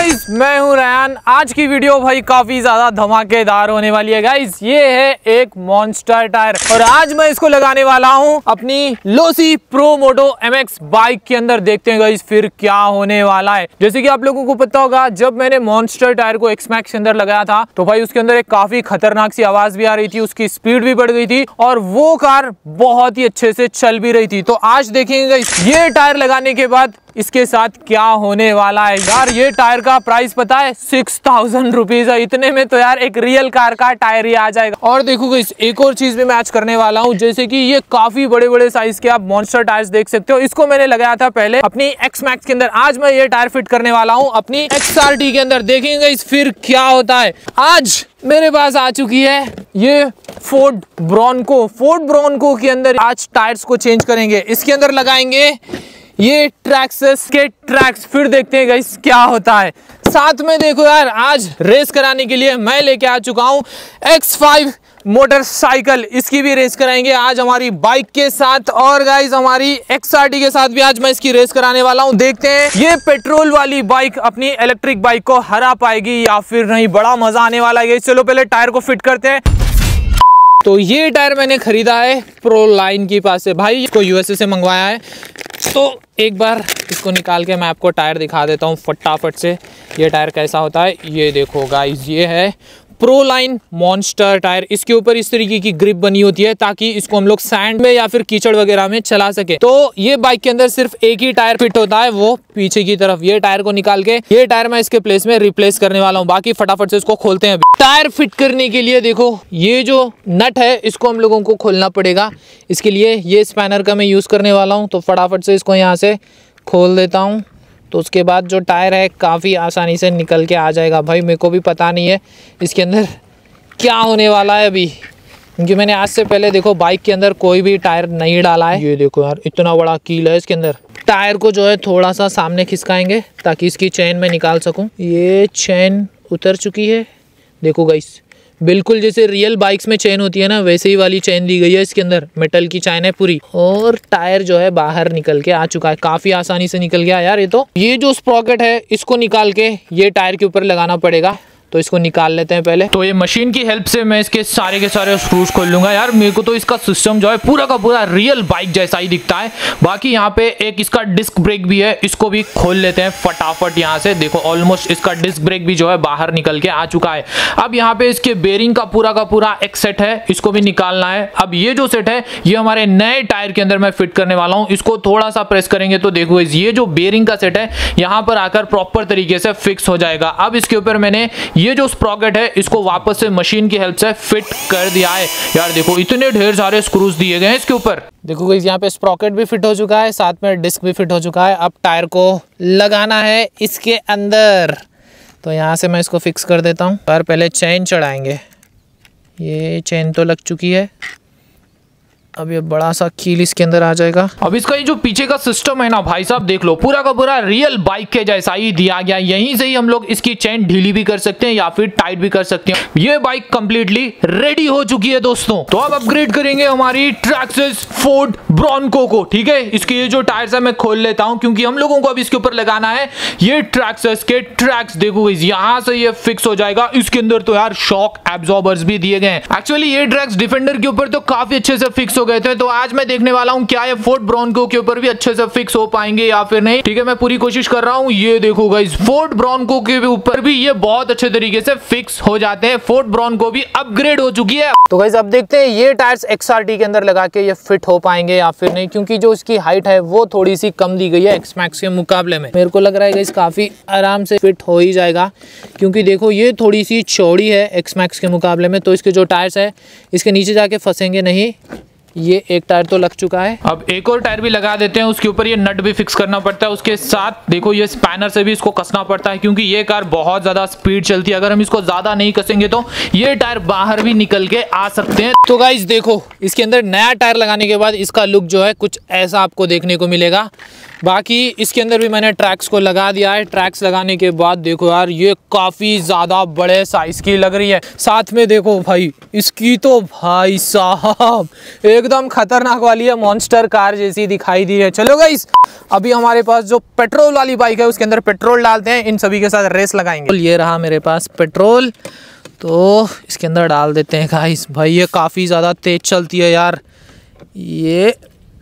Guys, मैं हूं Ryan. आज की वीडियो भाई काफी ज्यादा धमाकेदार होने वाली है गाइस। ये है एक मॉन्स्टर टायर और आज मैं इसको लगाने वाला हूं अपनी Losi pro moto MX bike के अंदर। देखते हैं गाइस फिर क्या होने वाला है। जैसे कि आप लोगों को पता होगा, जब मैंने मॉन्स्टर टायर को X5 के अंदर लगाया था तो भाई उसके अंदर एक काफी खतरनाक सी आवाज भी आ रही थी, उसकी स्पीड भी बढ़ गई थी और वो कार बहुत ही अच्छे से चल भी रही थी। तो आज देखेंगे गाइस ये टायर लगाने के बाद इसके साथ क्या होने वाला है। यार ये टायर का प्राइस पता है 6000 रुपीज है। इतने में तो यार एक रियल कार का टायर ही आ जाएगा। और देखो इस एक और चीज में मैं आज करने वाला हूँ, जैसे कि ये काफी बड़े बड़े साइज के आप मॉन्स्टर टायर्स देख सकते हो। इसको मैंने लगाया था पहले अपनी X Max के अंदर। आज मैं ये टायर फिट करने वाला हूँ अपनी XRT के अंदर। देखेंगे इस फिर क्या होता है। आज मेरे पास आ चुकी है ये फोर्ड ब्रोंको। फोर्ड ब्रोंको के अंदर आज टायर्स को चेंज करेंगे। इसके अंदर लगाएंगे ये ट्रैक्सेस के ट्रैक्स। फिर देखते हैं गाइस क्या होता है। साथ में देखो यार, आज रेस कराने के लिए मैं लेके आ चुका हूँ X5 मोटरसाइकिल। इसकी भी रेस कराएंगे आज हमारी बाइक के साथ। और गाइस हमारी XRT के साथ भी आज मैं इसकी रेस कराने वाला हूँ। देखते हैं ये पेट्रोल वाली बाइक अपनी इलेक्ट्रिक बाइक को हरा पाएगी या फिर नहीं। बड़ा मजा आने वाला है। चलो पहले टायर को फिट करते हैं। तो ये टायर मैंने खरीदा है प्रो लाइन के पास से भाई, इसको USA से मंगवाया है। तो एक बार इसको निकाल के मैं आपको टायर दिखा देता हूँ फटाफट से। ये टायर कैसा होता है ये देखो गाइस। ये है प्रो लाइन मॉन्स्टर टायर। इसके ऊपर इस तरीके की ग्रिप बनी होती है ताकि इसको हम लोग सैंड में या फिर कीचड़ वगैरह में चला सके। तो ये बाइक के अंदर सिर्फ एक ही टायर फिट होता है, वो पीछे की तरफ। ये टायर को निकाल के ये टायर मैं इसके प्लेस में रिप्लेस करने वाला हूँ। बाकी फटाफट से इसको खोलते हैं। टायर फिट करने के लिए देखो ये जो नट है इसको हम लोगों को खोलना पड़ेगा। इसके लिए ये स्पैनर का मैं यूज करने वाला हूँ। तो फटाफट से इसको यहाँ से खोल देता हूँ। तो उसके बाद जो टायर है काफ़ी आसानी से निकल के आ जाएगा। भाई मेरे को भी पता नहीं है इसके अंदर क्या होने वाला है अभी, क्योंकि मैंने आज से पहले देखो बाइक के अंदर कोई भी टायर नहीं डाला है। ये देखो यार इतना बड़ा कील है इसके अंदर। टायर को जो है थोड़ा सा सामने खिसकाएंगे ताकि इसकी चैन मैं निकाल सकूँ। ये चैन उतर चुकी है। देखो गाइस बिल्कुल जैसे रियल बाइक्स में चैन होती है ना, वैसे ही वाली चैन दी गई है इसके अंदर। मेटल की चैन है पूरी। और टायर जो है बाहर निकल के आ चुका है। काफी आसानी से निकल गया यार ये तो। ये जो स्प्रॉकेट है इसको निकाल के ये टायर के ऊपर लगाना पड़ेगा। तो इसको निकाल लेते हैं पहले। तो ये मशीन की हेल्प से मैं इसके सारे के सारे स्क्रूज खोल लूंगा। यार मेरे को तो इसका सिस्टम जो है पूरा का पूरा रियल बाइक जैसा ही दिखता है। बाकी यहाँ पे एक इसका डिस्क ब्रेक भी है, इसको भी खोल लेते हैं फटाफट यहाँ से। देखो ऑलमोस्ट इसका डिस्क ब्रेक भी जो है बाहर निकल के आ चुका है। अब यहाँ पे इसके बेरिंग का पूरा एक सेट है, इसको भी निकालना है। अब ये जो सेट है ये हमारे नए टायर के अंदर मैं फिट करने वाला हूँ। इसको थोड़ा सा प्रेस करेंगे तो देखो ये जो बेरिंग का सेट है यहाँ पर आकर प्रॉपर तरीके से फिक्स हो जाएगा। अब इसके ऊपर मैंने ये जो स्प्रॉकेट है इसको वापस से मशीन की हेल्प से फिट कर दिया है। यार देखो इतने ढेर सारे स्क्रूज दिए गए हैं इसके ऊपर। देखो गाइस यहाँ पे स्प्रॉकेट भी फिट हो चुका है, साथ में डिस्क भी फिट हो चुका है। अब टायर को लगाना है इसके अंदर। तो यहाँ से मैं इसको फिक्स कर देता हूँ। पर पहले चैन चढ़ाएंगे। ये चैन तो लग चुकी है। अब ये बड़ा सा कील इसके अंदर आ जाएगा। अब इसका ये जो पीछे का सिस्टम है ना भाई साहब, देख लो पूरा का पूरा रियल बाइक के जैसा ही दिया गया। यहीं से ही हम लोग इसकी चेन ढीली भी कर सकते हैं या फिर टाइट भी कर सकते हैं। ये बाइक कंप्लीटली रेडी हो चुकी है दोस्तों। तो अब अपग्रेड करेंगे हमारी ट्रैक्सेस फोर्ड ब्रोंको को, ठीक है। इसके ये जो टायर्स है मैं खोल लेता हूँ क्योंकि हम लोगों को अब इसके ऊपर लगाना है ये ट्रैक्सेस के ट्रैक्स। देखो यहाँ से ये फिक्स हो जाएगा। इसके अंदर तो यार शॉक एब्जॉर्बर्स भी दिए गए हैं। एक्चुअली ये ट्रैक्स डिफेंडर के ऊपर तो काफी अच्छे से फिक्स हो गए थे। तो आज मैं देखने वाला हूँ क्या ये फोर्ड ब्रोंको के ऊपर भी अच्छे से फिक्स हो पाएंगे या फिर नहीं, ठीक है। मैं पूरी कोशिश कर रहा हूँ। ये देखो गाइस फोर्ड ब्रोंको के ऊपर भी ये बहुत अच्छे तरीके से फिक्स हो जाते हैं। फोर्ड ब्रोंको भी अपग्रेड हो चुकी है। तो गाइस अब देखते हैं ये टायर्स XRT के अंदर लगा के ये फिट हो पाएंगे या फिर नहीं, क्योंकि जो इसकी हाइट है वो थोड़ी सी कम दी गई है X Max के मुकाबले में। मेरे को लग रहा है गाइस काफी आराम से फिट हो ही जाएगा, क्योंकि देखो ये थोड़ी सी चौड़ी है X Max के मुकाबले में। तो इसके जो टायर्स है इसके नीचे जाके फंसेंगे नहीं। ये एक टायर तो लग चुका है। अब एक और टायर भी लगा देते हैं। उसके ऊपर ये नट भी फिक्स करना पड़ता है। उसके साथ देखो ये स्पैनर से भी इसको कसना पड़ता है, क्योंकि ये कार बहुत ज्यादा स्पीड चलती है। अगर हम इसको ज्यादा नहीं कसेंगे तो ये टायर बाहर भी निकल के आ सकते हैं। तो गाइस देखो इसके अंदर नया टायर लगाने के बाद इसका लुक जो है कुछ ऐसा आपको देखने को मिलेगा। बाकी इसके अंदर भी मैंने ट्रैक्स को लगा दिया है। ट्रैक्स लगाने के बाद देखो यार ये काफी ज्यादा बड़े साइज की लग रही है। साथ में देखो भाई इसकी तो भाई साहब एकदम खतरनाक वाली है, मॉन्स्टर कार जैसी दिखाई दी है। चलो गाइस, अभी हमारे पास जो पेट्रोल वाली बाइक है उसके अंदर पेट्रोल डालते हैं, इन सभी के साथ रेस लगाएंगे। ये रहा मेरे पास पेट्रोल, तो इसके अंदर डाल देते हैं गाइस। भाई ये काफ़ी ज़्यादा तेज़ चलती है यार। ये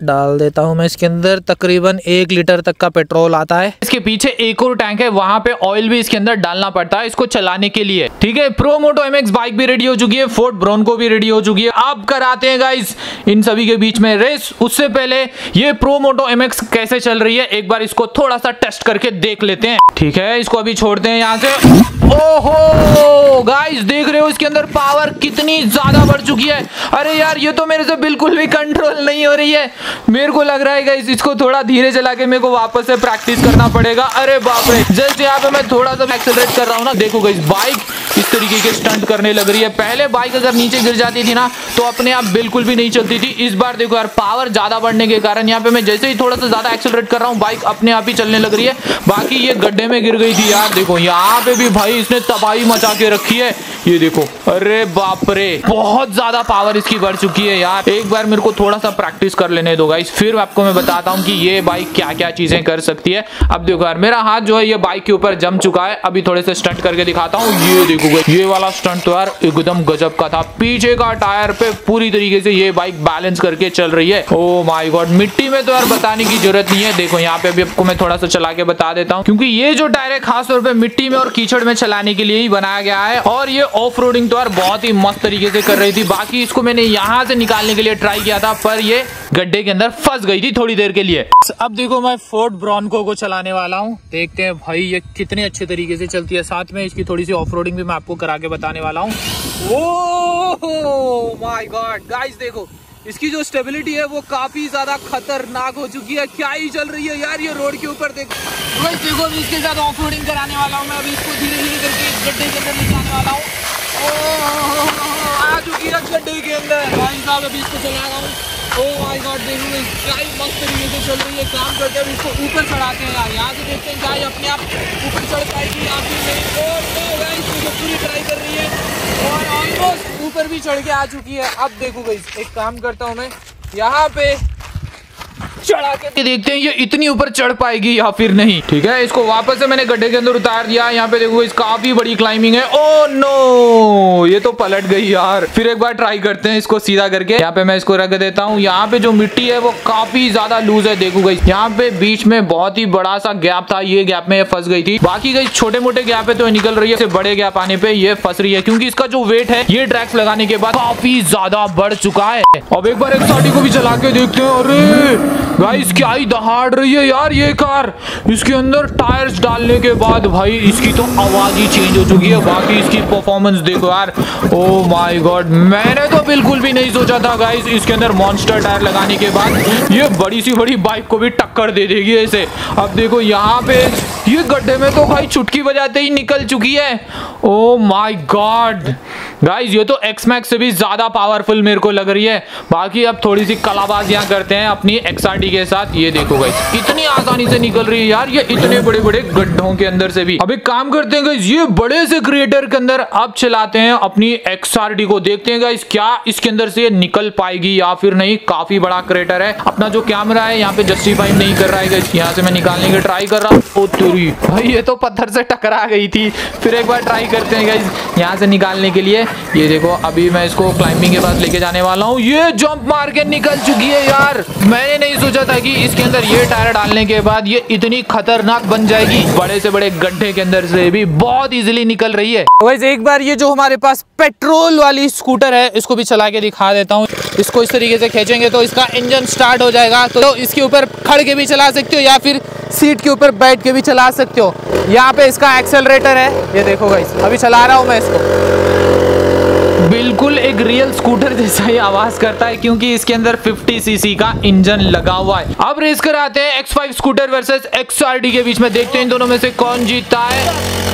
डाल देता हूं मैं इसके अंदर, तकरीबन 1 लीटर तक का पेट्रोल आता है। इसके पीछे एक और टैंक है, वहां पे ऑयल भी इसके अंदर डालना पड़ता है इसको चलाने के लिए। ठीक है, प्रो मोटो MX बाइक भी रेडी हो चुकी है, फोर्ड ब्रोनको भी रेडी हो चुकी है। अब कराते हैं गाइस इन सभी के बीच में रेस। उससे पहले ये प्रो मोटो MX कैसे चल रही है एक बार इसको थोड़ा सा टेस्ट करके देख लेते हैं। ठीक है, इसको अभी छोड़ते हैं यहाँ से। ओहो गाइस, देख रहे हो इसके अंदर पावर कितनी ज्यादा बढ़ चुकी है। अरे यार, ये तो मेरे से बिल्कुल भी कंट्रोल नहीं हो रही है। मेरे को लग रहा है गाइस इसको थोड़ा धीरे चला के मेरे को वापस से प्रैक्टिस करना पड़ेगा। अरे बाप रे, जस्ट यहाँ पे मैं थोड़ा सा एक्सेलरेट कर रहा हूँ ना, देखो गाइस बाइक इस तरीके के स्टंट करने लग रही है। पहले बाइक अगर नीचे गिर जाती थी ना तो अपने आप बिल्कुल भी नहीं चलती थी। इस बार देखो यार, पावर ज्यादा बढ़ने के कारण यहाँ पे मैं जैसे ही थोड़ा सा ज्यादा एक्सेलरेट कर रहा हूँ बाइक अपने आप ही चलने लग रही है। बाकी ये गड्ढे में गिर गई थी यार, देखो यहाँ पे भी भाई इसने तबाही मचा के रखी है। ये देखो, अरे बाप रे, बहुत ज्यादा पावर इसकी बढ़ चुकी है यार। एक बार मेरे को थोड़ा सा प्रैक्टिस कर लेने दो गाइस, फिर आपको मैं बताता हूँ कि ये बाइक क्या क्या चीजें कर सकती है। अब देखो यार, मेरा हाथ जो है ये बाइक के ऊपर जम चुका है। अभी थोड़े से स्टंट करके दिखाता हूँ। ये देखो, ये वाला स्टंट तो यार एकदम गजब का था। पीछे का टायर पे पूरी तरीके से ये बाइक बैलेंस करके चल रही है। ओ माई गॉड, मिट्टी में तो यार बताने की जरूरत नहीं है। देखो यहाँ पे अभी आपको मैं थोड़ा सा चला के बता देता हूँ, क्योंकि ये जो टायर है खासतौर पर मिट्टी में और कीचड़ में चलाने के लिए ही बनाया गया है। और ये ऑफ रोडिंग तो यार बहुत ही मस्त तरीके से कर रही थी। बाकी इसको मैंने यहाँ से निकालने के लिए ट्राई किया था, पर ये गड्ढे के अंदर फंस गई थी थोड़ी देर के लिए। अब देखो मैं फोर्ड ब्रोनको को चलाने वाला हूँ, देखते हैं भाई ये कितने अच्छे तरीके से चलती है। साथ में इसकी थोड़ी सी ऑफ रोडिंग भी मैं आपको करा के बताने वाला हूँ। ओह माय गॉड गाइस, देखो इसकी जो स्टेबिलिटी है वो काफी ज्यादा खतरनाक हो चुकी है। क्या ही चल रही है यार ये रोड के ऊपर। देखो भाई, देखो अभी इसके साथ ऑफ रोडिंग कराने वाला हूँ मैं। अभी इसको धीरे धीरे करके गड्ढे के अंदर ले जाने वाला हूँ। ओह आ चुकी है गड्ढे के अंदर भाई साहब, अभी इसको चला रहा हूँ। ओह माय गॉड, देखो गाय मस्त तरीके से चल रही है। काम करके अभी इसको ऊपर चढ़ाते हैं यार, यहाँ से देखते हैं गाय अपने आप ऊपर चढ़ पाएगी। पूरी ट्राई कर रही है और ऑलमोस्ट ऊपर भी चढ़ के आ चुकी है। अब देखो गाइस, एक काम करता हूं मैं, यहाँ पे चढ़ा के देखते हैं ये इतनी ऊपर चढ़ पाएगी या फिर नहीं। ठीक है, इसको वापस से मैंने गड्ढे के अंदर उतार दिया। यहाँ पे देखो काफी बड़ी क्लाइंबिंग है। ओ नो, ये तो पलट गई यार। फिर एक बार ट्राई करते हैं इसको सीधा करके। यहाँ पे मैं इसको रख देता हूँ। यहाँ पे जो मिट्टी है वो काफी ज्यादा लूज है। देखो गाइस, यहाँ पे बीच में बहुत ही बड़ा सा गैप था, ये गैप में फंस गई थी। बाकी गाइस छोटे मोटे गैप है तो निकल रही है, बड़े गैप आने पे ये फंस रही है, क्योंकि इसका जो वेट है ये ट्रैक्स लगाने के बाद काफी ज्यादा बढ़ चुका है। अब एक बार XRT को भी चला के देखते हैं। अरे गाइस, क्या ही दहाड़ रही है यार ये कार। इसके अंदर टायर्स डालने के बाद भाई इसकी तो आवाज ही चेंज हो चुकी है। बाकी इसकी परफॉर्मेंस देखो यार, ओ माय गॉड, मैंने तो बिल्कुल भी नहीं सोचा था गाइस इसके अंदर मॉन्स्टर टायर लगाने के बाद ये बड़ी सी बड़ी बाइक को भी टक्कर दे देगी ऐसे। अब देखो यहाँ पे ये गड्ढे में तो भाई चुटकी बजाते ही निकल चुकी है। ओ माय गॉड गाइस, ये तो X-Max से भी ज्यादा पावरफुल मेरे को लग रही है। बाकी अब थोड़ी सी कलाबाजियां करते हैं अपनी XRT के साथ। ये देखो गाइस, कितनी आसानी से निकल रही है यार ये इतने बड़े बड़े गड्ढों के अंदर से भी। अब एक काम करते हैं गाइस, ये बड़े से क्रिएटर के अंदर अब चलाते हैं अपनी XRT को, देखते हैं गाइस क्या इसके अंदर से निकल पाएगी या फिर नहीं। काफी बड़ा क्रिएटर है, अपना जो कैमरा है यहाँ पे जस्टिफाई नहीं कर रहा है गाइस। यहाँ से मैं निकालने की ट्राई कर रहा हूँ। ओ तेरी भाई, ये तो पत्थर से टकरा गई थी। फिर एक बार ट्राई करते हैं गाइस यहाँ से निकालने के लिए। ये देखो, अभी मैं इसको क्लाइंबिंग के पास लेके जाने वाला हूँ। ये जंप मार के निकल चुकी है यार। मैंने नहीं सोचा था कि इसके अंदर ये टायर डालने के बाद ये इतनी खतरनाक बन जाएगी। बड़े से बड़े गड्ढे के अंदर से भी बहुत इजीली निकल रही है। वैसे एक बार ये जो हमारे पास पेट्रोल वाली स्कूटर है इसको भी चला के दिखा देता हूँ। इसको इस तरीके से खींचेंगे तो इसका इंजन स्टार्ट हो जाएगा। तो इसके ऊपर खड़ के भी चला सकते हो या फिर सीट के ऊपर बैठ के भी चला सकते हो। यहाँ पे इसका एक्सेलरेटर है, ये देखो गाइस, अभी चला रहा हूँ मैं इसको। बिल्कुल एक रियल स्कूटर जैसा ही आवाज करता है, क्योंकि इसके अंदर 50 सीसी का इंजन लगा हुआ है। अब रेस कराते हैं X5 स्कूटर वर्सेस XRT के बीच में, देखते हैं इन दोनों में से कौन जीतता है।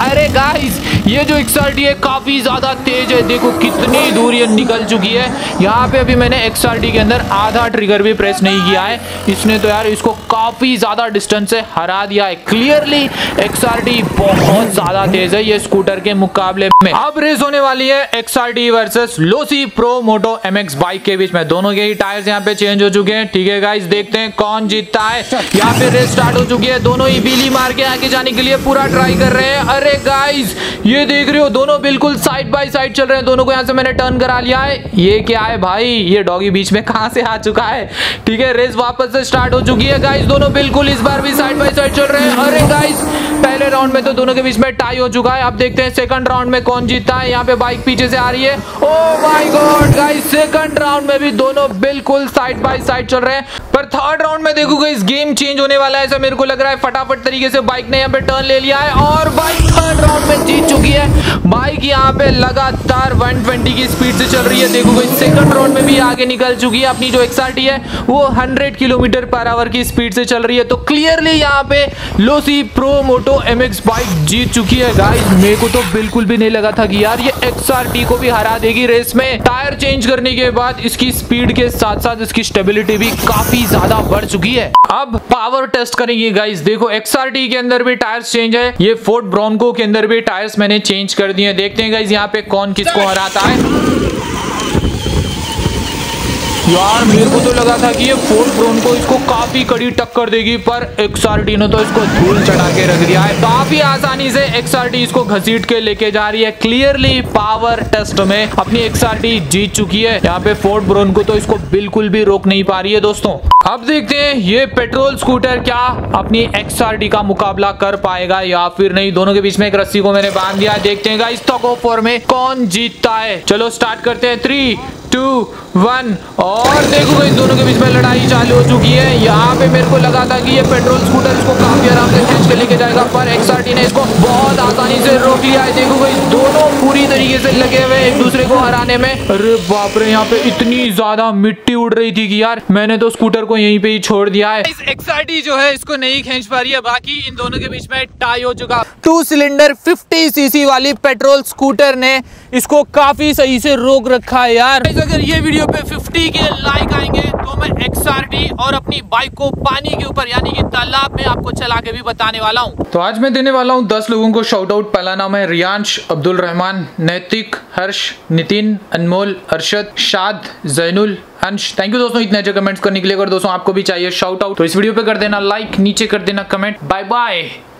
अरे गाइस ये जो XRT है काफी ज्यादा तेज है, देखो कितनी दूर ये निकल चुकी है। यहाँ पे अभी मैंने XRT के अंदर आधा ट्रिगर भी प्रेस नहीं किया है, इसने तो यार इसको काफी ज्यादा डिस्टेंस से हरा दिया है। क्लियरली XRT बहुत ज्यादा तेज है ये स्कूटर के मुकाबले में। अब रेस होने वाली है XRT versus Losi pro moto MX bike के बीच में। दोनों के ही टायर्स यहाँ पे चेंज हो चुके हैं। ठीक है गाइस, देखते हैं कौन जीतता है। यहाँ पे रेस स्टार्ट हो चुकी है, दोनों ही बीली मार के आगे जाने के लिए पूरा ट्राई कर रहे हैं। अरे गाइस ये देख रहे हो दोनों बिल्कुल साइड बाय साइड चल रहे हैं। दोनों को यहाँ से मैंने टर्न करा लिया है। ये क्या है भाई, ये डॉगी बीच में कहाँ से आ चुका है। ठीक है रेस वापस से स्टार्ट हो चुकी है गाइस, दोनों बिल्कुल इस बार भी साइड बाय साइड चल रहे हैं। अरे गाइस पहले राउंड में तो दोनों के बीच में टाई हो चुका है। अब देखते हैं सेकंड राउंड में कौन जीतता है। यहाँ पे बाइक पीछे से आ रही है। Oh my god guys, second round में भी दोनों बिल्कुल साइड बाय साइड चल रहे हैं। पर थर्ड राउंड में देखो गाइस गेम चेंज होने वाला है ऐसा मेरे को लग रहा है। फटाफट तरीके से बाइक ने यहाँ पे टर्न ले लिया है और बाइक थर्ड राउंड में जीत चुकी है। बाइक यहाँ पे लगातार 120 की स्पीड से चल रही है। देखो गाइस सेकंड राउंड में भी आगे निकल चुकी है। अपनी जो XRT है वो 100 किलोमीटर पर आवर की स्पीड से चल रही है। तो क्लियरली यहाँ पे Losi pro moto MX bike जीत चुकी है। गाइस मेरे को तो बिल्कुल भी नहीं लगा था कि यार ये XRT को भी हरा देगी रेस में। टायर चेंज करने के बाद इसकी स्पीड के साथ साथ इसकी स्टेबिलिटी भी काफी ज्यादा बढ़ चुकी है। अब पावर टेस्ट करेंगे गाइस। देखो XRT के अंदर भी टायर्स चेंज है, ये फोर्ड ब्रोंको के अंदर भी टायर्स मैंने चेंज कर दिए। देखते हैं गाइस यहाँ पे कौन किसको हराता है। यार मेरे को तो लगा था कि ये फोर्ड ब्रोंको इसको काफी कड़ी टक्कर देगी, पर XRT ने तो इसको धूल चढ़ा के रख दिया है। काफी आसानी से XRT इसको घसीट के लेके जा रही है। क्लियरली पावर टेस्ट में अपनी XRT जीत चुकी है। यहाँ पे फोर्ड ब्रोंको तो इसको बिल्कुल भी रोक नहीं पा रही है दोस्तों। अब देखते हैं ये पेट्रोल स्कूटर क्या अपनी XRT का मुकाबला कर पाएगा या फिर नहीं। दोनों के बीच में एक रस्सी को मैंने बांध दिया, देखते हैं गाइस टॉक-ऑफ-वॉर में कौन जीतता है। चलो स्टार्ट करते हैं 3, 2, 1 और देखो गाइस दोनों के बीच में लड़ाई चालू हो चुकी है। यहाँ पे मेरे को लगा था कि ये पेट्रोल स्कूटर इसको काफी आराम से खींच के लेके जाएगा, पर XRT ने इसको बहुत आसानी से रोक लिया है। देखो गाइस दोनों पूरी तरीके से लगे हुए एक दूसरे को हराने में। अरे बाप रे, यहाँ पे इतनी ज्यादा मिट्टी उड़ रही थी कि यार मैंने तो स्कूटर को यहीं पे ही छोड़ दिया है। इस XRT जो है इसको नहीं खींच पा रही है। बाकी इन दोनों के बीच में टाई हो चुका। 2 सिलेंडर 50 सीसी वाली पेट्रोल स्कूटर ने इसको काफी सही से रोक रखा है। यार अगर ये वीडियो पे 50 के लाइक आएंगे तो मैं XRT और अपनी बाइक को पानी के ऊपर यानी कि तालाब में आपको चला के भी बताने वाला हूँ। तो आज मैं देने वाला हूँ 10 लोगों को शाउट आउट। पहला नाम है रियांश, अब्दुल रहमान, नैतिक, हर्ष, नितिन, अनमोल, अर्शद, शाद, जैनुल, अंश। थैंक यू दोस्तों इतने अच्छे कमेंट्स करने के लिए। अगर दोस्तों आपको भी चाहिए शाउट आउट तो इस वीडियो पे कर देना लाइक, नीचे कर देना कमेंट। Bye bye.